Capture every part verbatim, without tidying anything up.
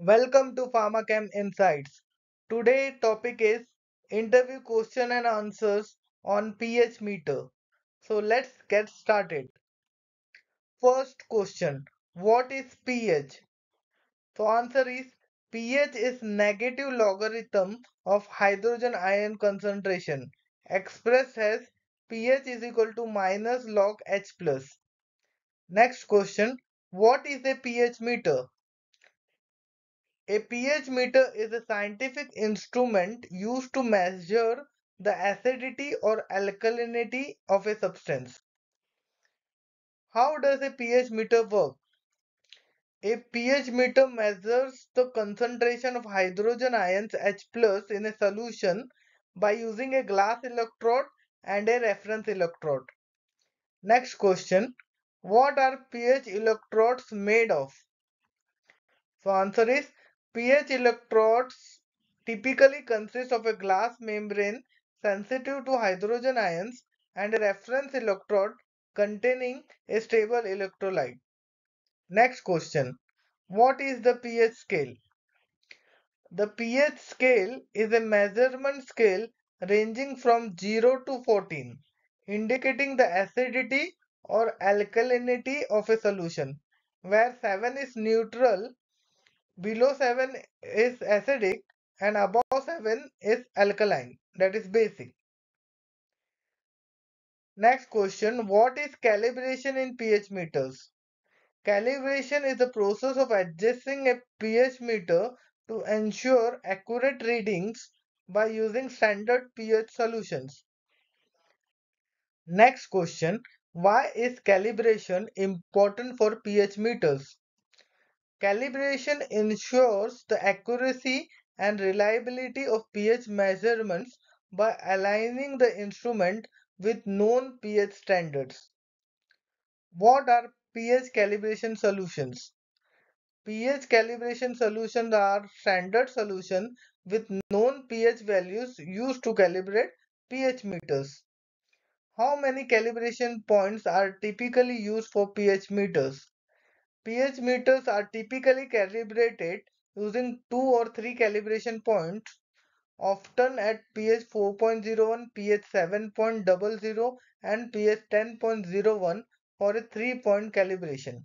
Welcome to PharmaChem Insights. Today topic is interview question and answers on pH meter. So let's get started. First question, what is pH? So answer is pH is negative logarithm of hydrogen ion concentration expressed as pH is equal to minus log H plus. Next question, what is a pH meter? A pH meter is a scientific instrument used to measure the acidity or alkalinity of a substance. How does a pH meter work? A pH meter measures the concentration of hydrogen ions H plus in a solution by using a glass electrode and a reference electrode. Next question, what are pH electrodes made of? So answer is pH electrodes typically consist of a glass membrane sensitive to hydrogen ions and a reference electrode containing a stable electrolyte. Next question, what is the pH scale? The pH scale is a measurement scale ranging from zero to fourteen, indicating the acidity or alkalinity of a solution, where seven is neutral, below seven is acidic and above seven is alkaline, that is basic. Next question, what is calibration in pH meters? Calibration is the process of adjusting a pH meter to ensure accurate readings by using standard pH solutions. Next question, why is calibration important for pH meters? Calibration ensures the accuracy and reliability of pH measurements by aligning the instrument with known pH standards. What are pH calibration solutions? pH calibration solutions are standard solutions with known pH values used to calibrate pH meters. How many calibration points are typically used for pH meters? pH meters are typically calibrated using two or three calibration points, often at pH four point zero one, pH seven point zero zero and pH ten point zero one for a three point calibration.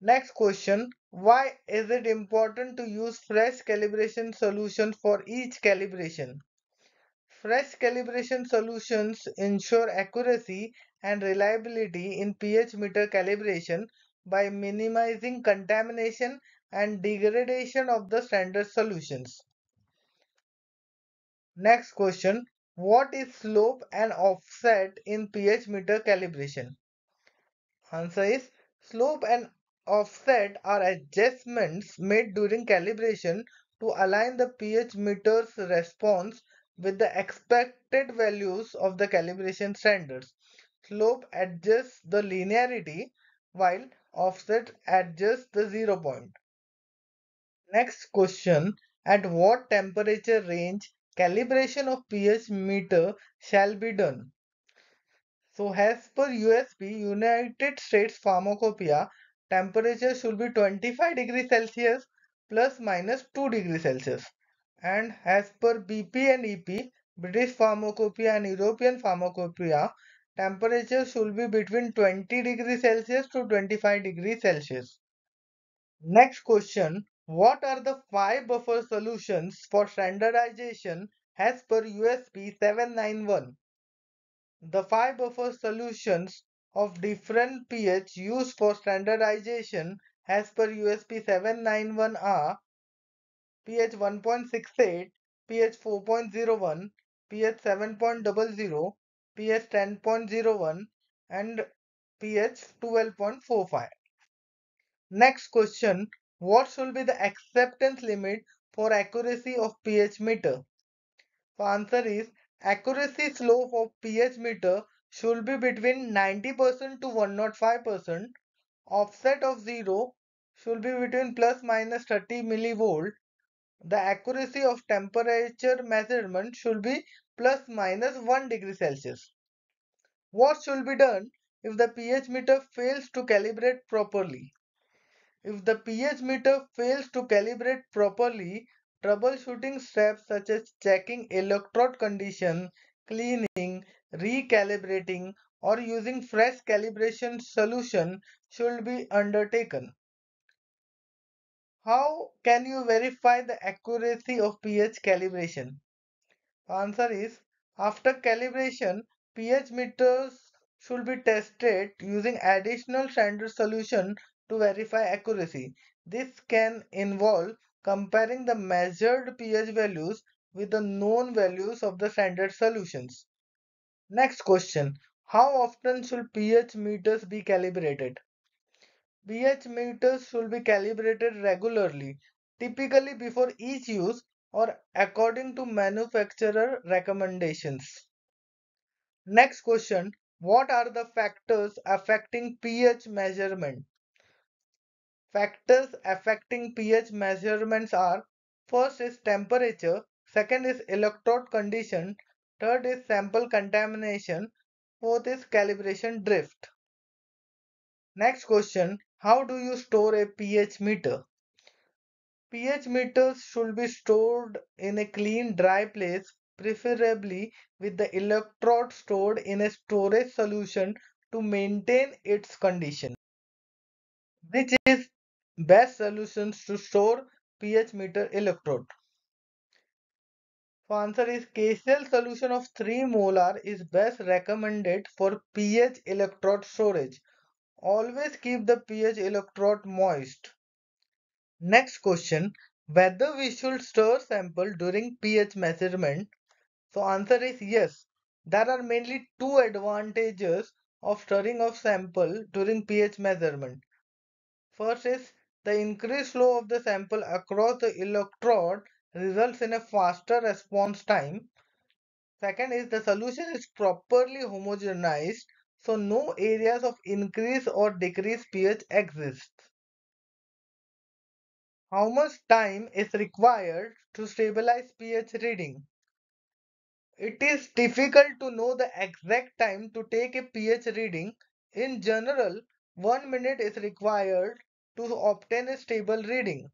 Next question, why is it important to use fresh calibration solutions for each calibration? Fresh calibration solutions ensure accuracy and reliability in pH meter calibration by minimizing contamination and degradation of the standard solutions. Next question, what is slope and offset in pH meter calibration? Answer is slope and offset are adjustments made during calibration to align the pH meter's response with the expected values of the calibration standards. Slope adjusts the linearity while offset adjusts the zero point. Next question, at what temperature range calibration of pH meter shall be done? So as per U S P United States Pharmacopoeia, temperature should be twenty-five degrees Celsius plus minus two degrees Celsius. And as per B P and E P, British Pharmacopoeia and European Pharmacopoeia, temperature should be between twenty degrees Celsius to twenty-five degrees Celsius. Next question, what are the five buffer solutions for standardization as per U S P seven ninety-one? The five buffer solutions of different pH used for standardization as per U S P seven ninety-one are pH one point six eight, pH four point zero one, pH seven point zero zero, pH ten point zero one and pH twelve point four five. Next question, what should be the acceptance limit for accuracy of pH meter? The answer is accuracy slope of pH meter should be between ninety percent to one hundred five percent. Offset of zero should be between plus minus thirty millivolt. The accuracy of temperature measurement should be plus minus one degree Celsius. What should be done if the pH meter fails to calibrate properly? If the pH meter fails to calibrate properly, troubleshooting steps such as checking electrode condition, cleaning, recalibrating, or using fresh calibration solution should be undertaken. How can you verify the accuracy of pH calibration? The answer is, after calibration, pH meters should be tested using additional standard solution to verify accuracy. This can involve comparing the measured pH values with the known values of the standard solutions. Next question, how often should pH meters be calibrated? pH meters should be calibrated regularly, typically before each use or according to manufacturer recommendations. Next question, what are the factors affecting pH measurement? Factors affecting pH measurements are, first is temperature, second is electrode condition, third is sample contamination, fourth is calibration drift. Next question, how do you store a pH meter? pH meters should be stored in a clean, dry place, preferably with the electrode stored in a storage solution to maintain its condition. Which is best solutions to store pH meter electrode? The answer is K C l solution of three molar is best recommended for pH electrode storage. Always keep the pH electrode moist. Next question, whether we should stir sample during pH measurement? So answer is yes. There are mainly two advantages of stirring of sample during pH measurement. First is the increased flow of the sample across the electrode results in a faster response time. Second is the solution is properly homogenized, so no areas of increase or decrease pH exists. How much time is required to stabilize pH reading? It is difficult to know the exact time to take a pH reading. In general, one minute is required to obtain a stable reading.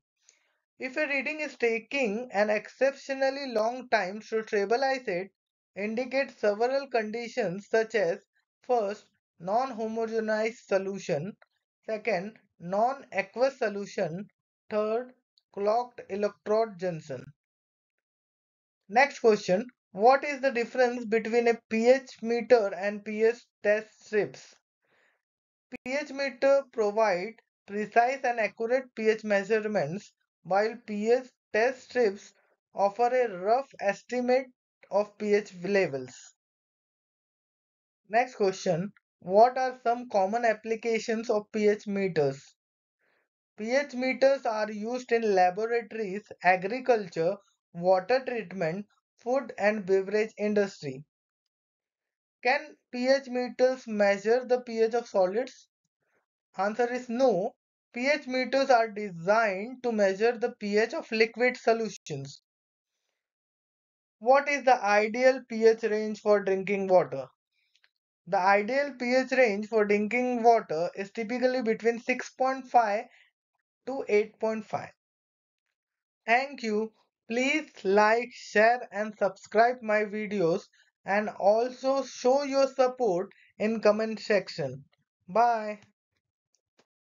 If a reading is taking an exceptionally long time to stabilize it, indicate several conditions such as, first, non-homogenized solution, second, non-aqueous solution, third, clogged electrode junction. Next question, what is the difference between a pH meter and pH test strips? pH meter provide precise and accurate pH measurements, while pH test strips offer a rough estimate of pH levels. Next question, what are some common applications of pH meters? pH meters are used in laboratories, agriculture, water treatment, food and beverage industry. Can pH meters measure the pH of solids? Answer is no. pH meters are designed to measure the pH of liquid solutions. What is the ideal pH range for drinking water? The ideal pH range for drinking water is typically between six point five to eight point five. Thank you. Please like, share and subscribe my videos, and also show your support in comment section. Bye.